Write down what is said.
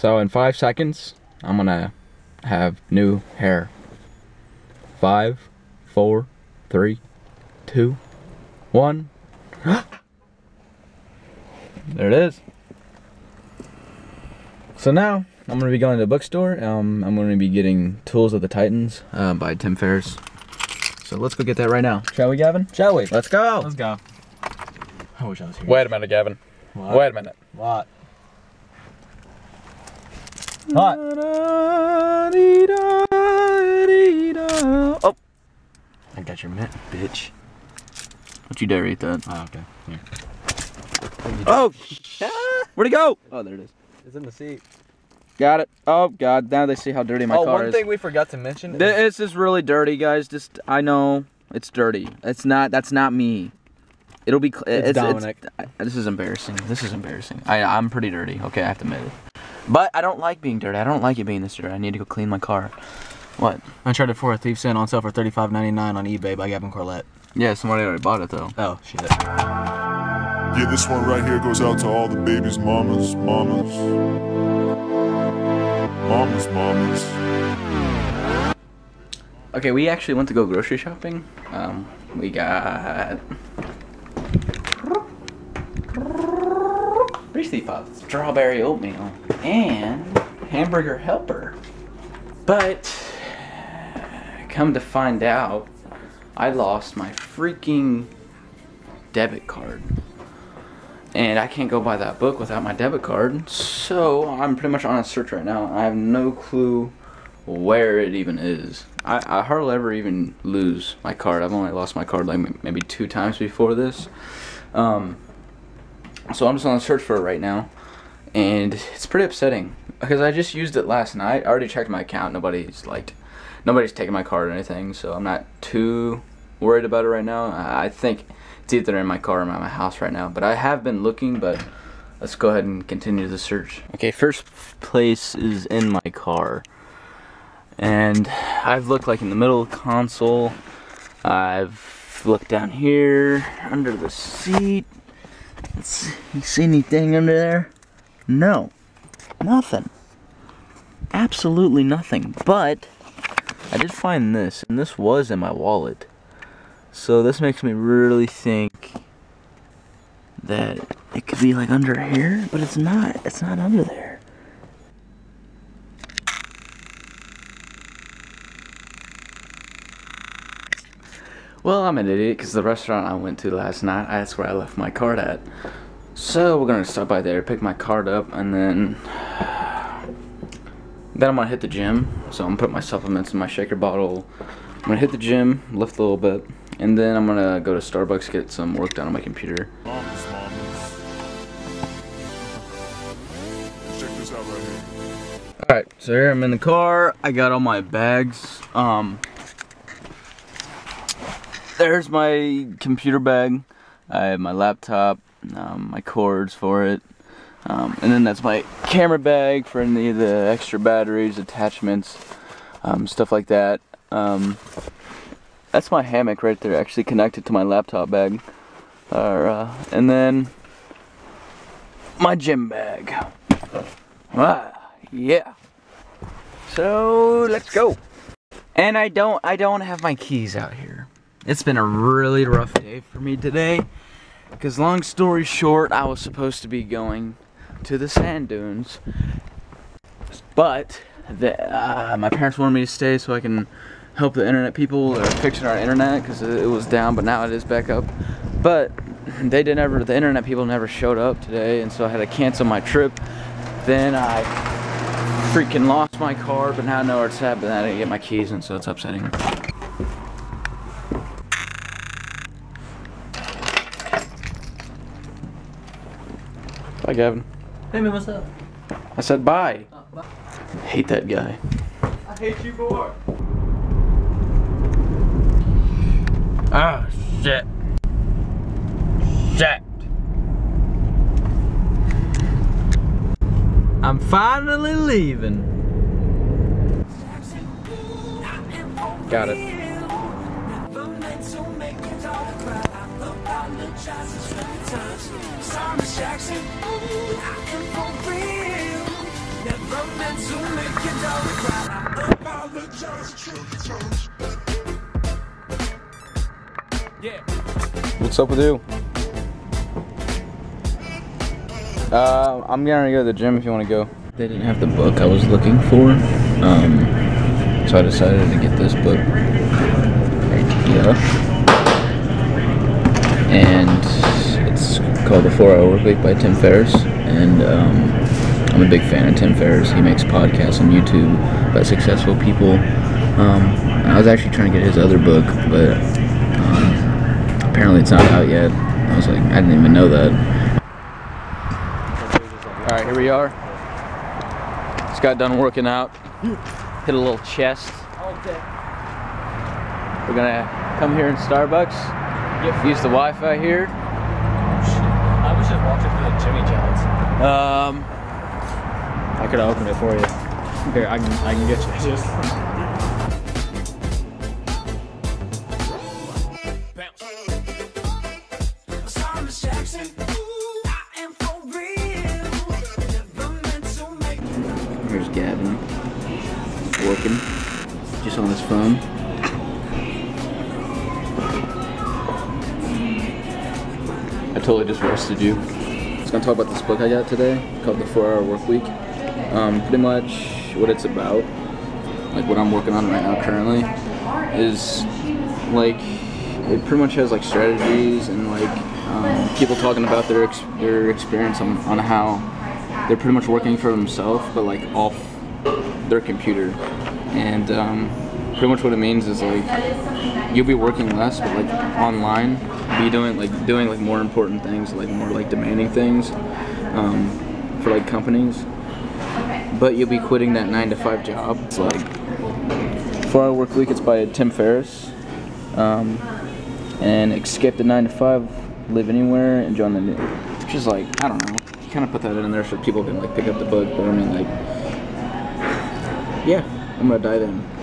So in 5 seconds, I'm gonna have new hair. 5, 4, 3, 2, 1. There it is. So now I'm gonna be going to the bookstore. I'm gonna be getting Tools of the Titans by Tim Ferriss. So let's go get that right now. Shall we, Gavin? Shall we? Let's go. Let's go. I wish I was here. Wait a minute, Gavin. What? Wait a minute. What? Hot. Oh. I got your mitt, bitch. Don't you dare eat that. Oh, okay. Here. Oh! Where'd it go? Oh, there it is. It's in the seat. Got it. Oh, God. Now they see how dirty my car is. Oh, one thing we forgot to mention. This is really dirty, guys. Just, I know it's dirty. It's not, that's not me. It'll be, it's Dominic. This is embarrassing. This is embarrassing. I'm pretty dirty. Okay, I have to admit it. But I don't like being dirty. I don't like it being this dirty. I need to go clean my car. What? Uncharted 4, Thief's End on sale for $35.99 on eBay by Gavin Corlett. Yeah, somebody already bought it though. Oh, shit. Yeah, this one right here goes out to all the babies' mamas, mamas. Mamas, mamas. Okay, we actually went to go grocery shopping. We got... Reese Puffs, strawberry oatmeal, and Hamburger Helper. But come to find out, I lost my freaking debit card, and I can't go buy that book without my debit card. So I'm pretty much on a search right now. I have no clue where it even is. I hardly ever even lose my card. I've only lost my card like maybe 2 times before this. So I'm just on the search for it right now, and it's pretty upsetting because I just used it last night. I already checked my account. Nobody's taken my card or anything, so I'm not too worried about it right now. I think it's either in my car or at my house right now, but I have been looking, but let's go ahead and continue the search. Okay, first place is in my car, and I've looked like in the middle console. I've looked down here, under the seat. You see anything under there? No, nothing. Absolutely nothing. But I did find this, and this was in my wallet. So this makes me really think that it could be like under here, but it's not. It's not under there. Well, I'm an idiot because the restaurant I went to last night, that's where I left my card at. So we're going to stop by there, pick my card up, and then I'm going to hit the gym. So I'm going to put my supplements in my shaker bottle. I'm going to hit the gym, lift a little bit, and then I'm going to go to Starbucks, get some work done on my computer. Mamas, mamas. Check this out right here. Alright, so here I'm in the car. I got all my bags. There's my computer bag. I have my laptop, my cords for it, and then that's my camera bag for any of the extra batteries, attachments, stuff like that. That's my hammock right there, actually connected to my laptop bag, and then my gym bag. Ah, yeah. So let's go. And I don't have my keys out here. It's been a really rough day for me today, because long story short, I was supposed to be going to the sand dunes, but my parents wanted me to stay so I can help the internet people that are fixing our internet, because it was down, but now it is back up. But the internet people never showed up today, and so I had to cancel my trip. Then I freaking lost my car, but now I know where it's at, but I didn't get my keys, and so it's upsetting. Hi, Gavin. Hey, man, what's up? I said bye. Oh, bye. I hate that guy. I hate you more. Ah, oh, shit. Shit. I'm finally leaving. Got it. Jackson, I am for real. Never Yeah. What's up with you? I'm gonna go to the gym if you want to go. They didn't have the book I was looking for, so I decided to get this book right here, and it's called The 4-Hour Workweek by Tim Ferriss, and I'm a big fan of Tim Ferriss. He makes podcasts on YouTube about successful people. I was actually trying to get his other book, but apparently it's not out yet. I was like, I didn't even know that. Alright, here we are. Just got done working out. Hit a little chest. We're gonna come here in Starbucks, use the Wi-Fi here. I was just walking through the Jimmy Johns. I could have opened it for you. Here, I can get you. Here's Gavin, working, just on his phone. I totally just roasted you. I was gonna talk about this book I got today called The 4-Hour Workweek. Pretty much what it's about, like what I'm working on right now currently, is like it pretty much has like strategies and like people talking about their experience on how they're pretty much working for themselves, but like off their computer. And pretty much what it means is like you'll be working less, but like online, be doing like more important things, like more like demanding things for like companies. But you'll be quitting that 9-to-5 job. It's like 4-Hour Workweek. It's by Tim Ferriss. And escape the 9-to-5, live anywhere, and join the new. Which is like, I don't know. You kind of put that in there so people can like pick up the book. But I mean, like, yeah, I'm gonna dive in.